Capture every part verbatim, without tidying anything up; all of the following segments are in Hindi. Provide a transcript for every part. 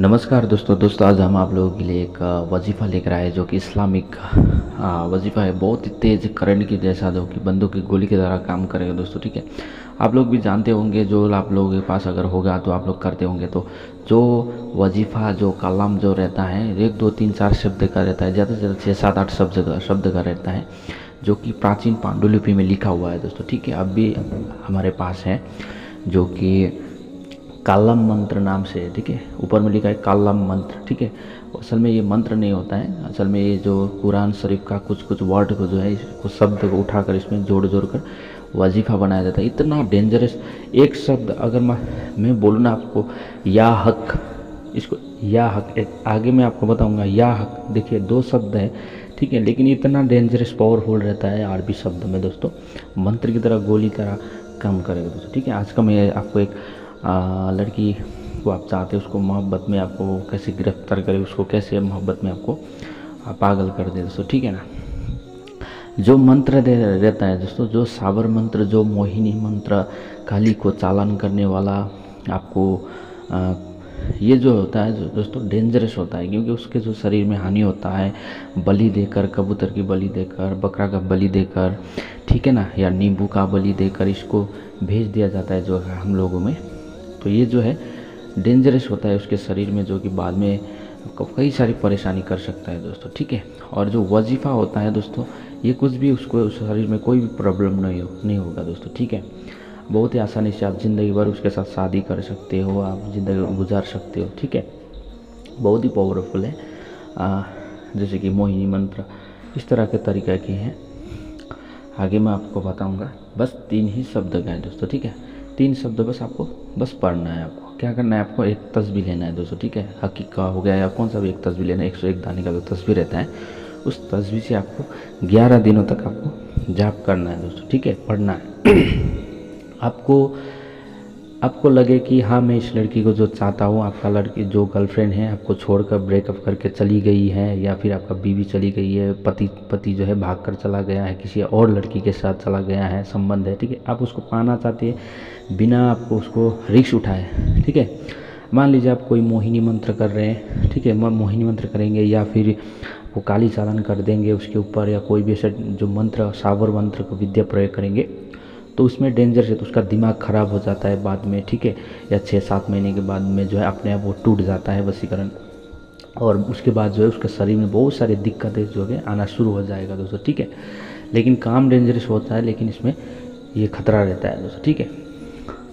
नमस्कार दोस्तों दोस्तों आज हम आप लोगों के लिए एक वजीफ़ा लेकर आए जो कि इस्लामिक वजीफ़ा है। बहुत ही तेज़ करंट की जैसा जो कि बंदूक की गोली के द्वारा काम करेगा दोस्तों, ठीक है। आप लोग भी जानते होंगे, जो आप लोगों के पास अगर होगा तो आप लोग करते होंगे। तो जो वजीफ़ा जो कलाम जो रहता है, एक दो तीन चार शब्द का रहता है, ज़्यादा से ज़्यादा छः सात आठ शब्द का शब्द का रहता है, जो कि प्राचीन पांडुलिपि में लिखा हुआ है दोस्तों, ठीक है। अब भी हमारे पास है जो कि कालम मंत्र नाम से, ठीक है। ऊपर में लिखा है कालम मंत्र, ठीक है। असल में ये मंत्र नहीं होता है, असल में ये जो कुरान शरीफ का कुछ कुछ वर्ड को जो है, कुछ शब्द को उठाकर इसमें जोड़ जोड़ कर वजीफ़ा बनाया जाता है। इतना डेंजरस एक शब्द अगर मैं बोलूँ ना आपको, या हक, इसको या हक, एक आगे मैं आपको बताऊँगा या हक। देखिए दो शब्द है, ठीक है, लेकिन इतना डेंजरस पावरफुल रहता है अरबी शब्द में दोस्तों। मंत्र की तरह गोली तरह काम करेगा दोस्तों, ठीक है। आज का मैं आपको एक आ, लड़की को आप चाहते हो, उसको मोहब्बत में आपको कैसे गिरफ्तार करे, उसको कैसे मोहब्बत में आपको पागल कर दे दोस्तों, ठीक है ना। जो मंत्र दे रहता है दोस्तों, जो सावर मंत्र, जो मोहिनी मंत्र, काली को चालान करने वाला आपको आ, ये जो होता है दोस्तों डेंजरस होता है, क्योंकि उसके जो शरीर में हानि होता है, बलि देकर, कबूतर की बलि देकर, बकरा का बलि देकर, ठीक है ना, या नींबू का बलि देकर इसको भेज दिया जाता है जो हम लोगों में। तो ये जो है डेंजरस होता है उसके शरीर में, जो कि बाद में कई सारी परेशानी कर सकता है दोस्तों, ठीक है। और जो वजीफ़ा होता है दोस्तों, ये कुछ भी उसको उस शरीर में कोई भी प्रॉब्लम नहीं हो नहीं होगा दोस्तों, ठीक है। बहुत ही आसानी से आप ज़िंदगी भर उसके साथ शादी कर सकते हो, आप ज़िंदगी गुजार सकते हो, ठीक है। बहुत ही पावरफुल है, आ, जैसे कि मोहिनी मंत्र, इस तरह के तरीक़े की हैं। आगे मैं आपको बताऊँगा। बस तीन ही शब्द का है दोस्तों, ठीक है। तीन शब्द बस आपको बस पढ़ना है। आपको क्या करना है, आपको एक तस्बीह लेना है दोस्तों, ठीक है। हकीका हो गया या कौन सा भी एक तस्बीह लेना है, एक सौ एक दाने का जो तस्बीह रहता है, उस तस्बीह से आपको ग्यारह दिनों तक आपको जाप करना है दोस्तों, ठीक है, पढ़ना है। आपको आपको लगे कि हाँ मैं इस लड़की को जो चाहता हूँ, आपका लड़की जो गर्लफ्रेंड है आपको छोड़कर ब्रेकअप करके चली गई है, या फिर आपका बीवी चली गई है, पति पति जो है भागकर चला गया है, किसी और लड़की के साथ चला गया है संबंध है, ठीक है। आप उसको पाना चाहते हैं बिना आपको उसको रिस्क उठाए, ठीक है। मान लीजिए आप कोई मोहिनी मंत्र कर रहे हैं, ठीक है, मोहिनी मंत्र करेंगे या फिर वो काली चालन कर देंगे उसके ऊपर, या कोई भी ऐसा जो मंत्र सावर मंत्र को विद्या प्रयोग करेंगे, तो उसमें डेंजर है, तो उसका दिमाग ख़राब हो जाता है बाद में, ठीक है। या छः सात महीने के बाद में जो है अपने आप वो टूट जाता है वसीकरण, और उसके बाद जो है उसके शरीर में बहुत सारी दिक्कतें जो है आना शुरू हो जाएगा दोस्तों, ठीक है। लेकिन काम डेंजरस होता है, लेकिन इसमें ये खतरा रहता है दोस्तों, ठीक है।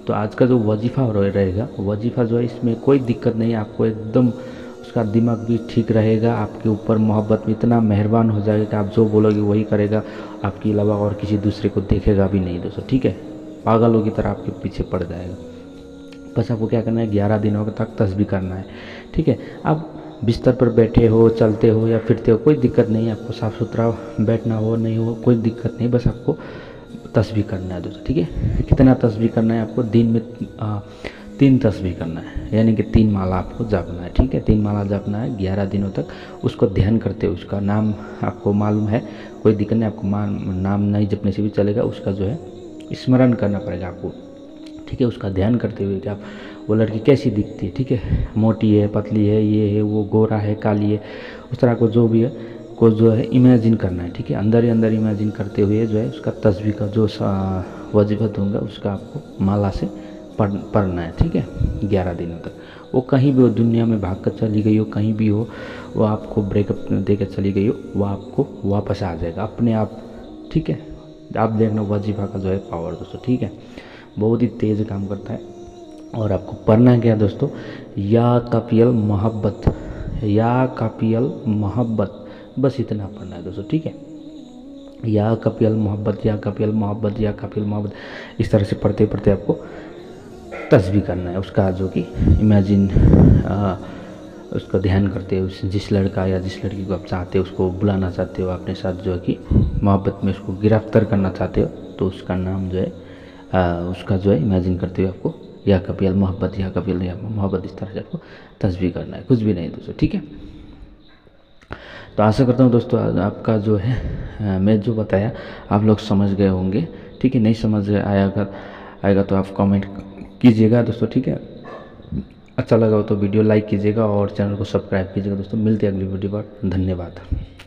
तो आज का जो वजीफ़ा रहेगा, वजीफ़ा जो है इसमें कोई दिक्कत नहीं, आपको एकदम उसका दिमाग भी ठीक रहेगा, आपके ऊपर मोहब्बत में इतना मेहरबान हो जाएगा कि आप जो बोलोगे वही करेगा, आपके अलावा और किसी दूसरे को देखेगा भी नहीं दोस्तों, ठीक है। पागलों की तरह आपके पीछे पड़ जाएगा। बस आपको क्या करना है, ग्यारह दिनों तक तस्बीह करना है, ठीक है। आप बिस्तर पर बैठे हो, चलते हो या फिरते हो, कोई दिक्कत नहीं, आपको साफ़ सुथरा बैठना हो नहीं हो कोई दिक्कत नहीं, बस आपको तस्बीह करना है दोस्तों, ठीक है। कितना तस्बीह करना है आपको, दिन में आ, तीन तस्बीह करना है, यानी कि तीन माला आपको जापना है, ठीक है। तीन माला जापना है ग्यारह दिनों तक, उसको ध्यान करते हुए। उसका नाम आपको मालूम है, कोई दिक्कत नहीं, आपको मान नाम नहीं जपने से भी चलेगा, उसका जो है स्मरण करना पड़ेगा आपको, ठीक है। उसका ध्यान करते हुए कि आप वो लड़की कैसी दिखती है, ठीक है, मोटी है, पतली है, ये है, वो गोरा है, काली है, उस तरह को जो भी है को जो है इमेजिन करना है, ठीक है। अंदर ही अंदर इमेजिन करते हुए जो है उसका तस्बीह का जो वजीफा दूंगा उसका आपको माला से पढ़ना है, ठीक है, ग्यारह दिनों तक। वो कहीं भी हो, दुनिया में भाग कर चली गई हो, कहीं भी हो, वो आपको ब्रेकअप देकर चली गई हो, वो आपको वापस आ जाएगा अपने आप, ठीक है। आप देखना वजीफ़ा का जो है पावर दोस्तों, ठीक है, बहुत ही तेज़ काम करता है। और आपको पढ़ना क्या दोस्तों, या काफियल मोहब्बत, या काफियल मोहब्बत, बस इतना पढ़ना है दोस्तों, ठीक है। या काफियल मोहब्बत, या काफियल मोहब्बत, या काफियल मोहब्बत, इस तरह से पढ़ते पढ़ते आपको तस्बीह करना है। उसका जो कि इमेजिन उसका ध्यान करते हो, जिस लड़का या जिस लड़की को आप चाहते हो, उसको बुलाना चाहते हो अपने साथ, जो है कि मोहब्बत में उसको गिरफ्तार करना चाहते हो, तो उसका नाम जो है आ, उसका जो है इमेजिन करते हुए आपको या कपिल मोहब्बत, या कपिल या मोहब्बत, इस तरह से आपको तस्बीह करना है, कुछ भी नहीं दोस्तों, ठीक है। तो आशा करता हूँ दोस्तों आपका जो है मैं जो बताया आप लोग समझ गए होंगे, ठीक है। नहीं समझ आया अगर आएगा तो आप कॉमेंट कीजिएगा दोस्तों, ठीक है। अच्छा लगा हो तो वीडियो लाइक कीजिएगा और चैनल को सब्सक्राइब कीजिएगा दोस्तों। मिलते हैं अगली वीडियो पर, धन्यवाद।